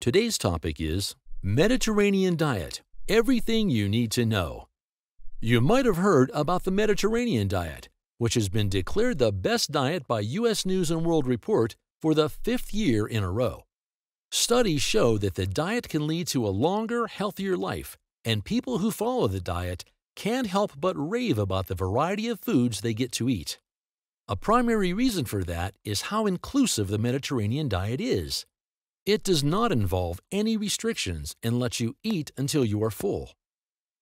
Today's topic is Mediterranean diet, everything you need to know. You might have heard about the Mediterranean diet, which has been declared the best diet by U.S. News & World Report for the 5th year in a row. Studies show that the diet can lead to a longer, healthier life, and people who follow the diet can't help but rave about the variety of foods they get to eat. A primary reason for that is how inclusive the Mediterranean diet is. It does not involve any restrictions and lets you eat until you are full.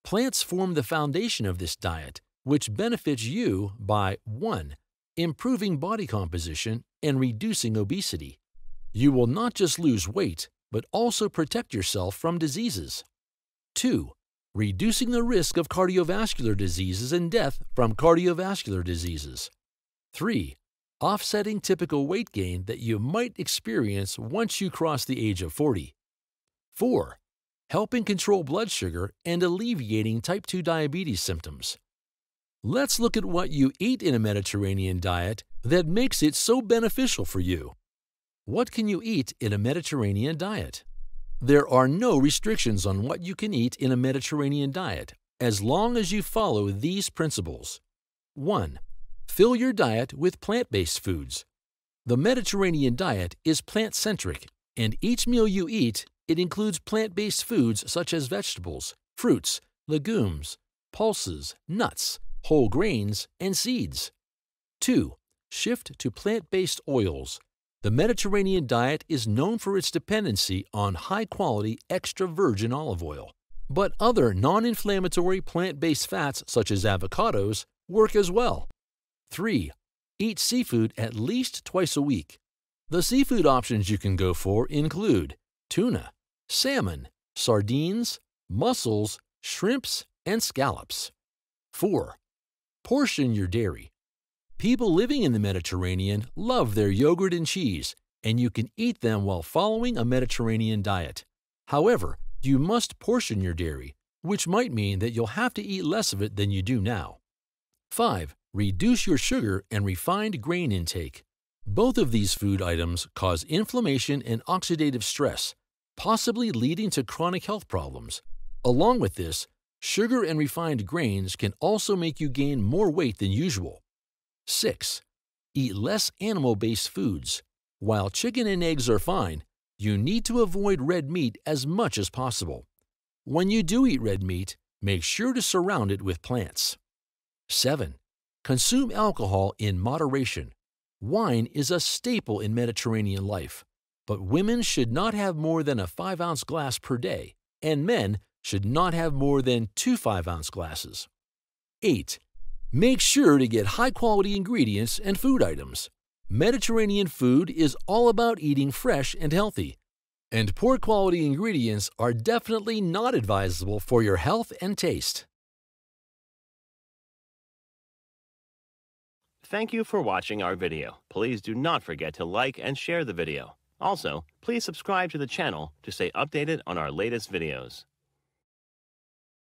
Plants form the foundation of this diet, which benefits you by 1. Improving body composition and reducing obesity. You will not just lose weight, but also protect yourself from diseases. 2. Reducing the risk of cardiovascular diseases and death from cardiovascular diseases. 3. Offsetting typical weight gain that you might experience once you cross the age of 40. 4. Helping control blood sugar and alleviating type 2 diabetes symptoms. Let's look at what you eat in a Mediterranean diet that makes it so beneficial for you. What can you eat in a Mediterranean diet? There are no restrictions on what you can eat in a Mediterranean diet as long as you follow these principles. 1. Fill your diet with plant-based foods. The Mediterranean diet is plant-centric, and each meal you eat, it includes plant-based foods such as vegetables, fruits, legumes, pulses, nuts, whole grains, and seeds. 2. Shift to plant-based oils. The Mediterranean diet is known for its dependency on high-quality extra virgin olive oil, but other non-inflammatory plant-based fats such as avocados work as well. 3. Eat seafood at least twice a week. The seafood options you can go for include tuna, salmon, sardines, mussels, shrimps, and scallops. 4. Portion your dairy. People living in the Mediterranean love their yogurt and cheese, and you can eat them while following a Mediterranean diet. However, you must portion your dairy, which might mean that you'll have to eat less of it than you do now. 5. Reduce your sugar and refined grain intake. Both of these food items cause inflammation and oxidative stress, possibly leading to chronic health problems. Along with this, sugar and refined grains can also make you gain more weight than usual. 6. Eat less animal-based foods. While chicken and eggs are fine, you need to avoid red meat as much as possible. When you do eat red meat, make sure to surround it with plants. 7. Consume alcohol in moderation. Wine is a staple in Mediterranean life, but women should not have more than a 5-ounce glass per day, and men should not have more than 2 5-ounce glasses. 8. Make sure to get high-quality ingredients and food items. Mediterranean food is all about eating fresh and healthy, and poor-quality ingredients are definitely not advisable for your health and taste. Thank you for watching our video. Please do not forget to like and share the video. Also, please subscribe to the channel to stay updated on our latest videos.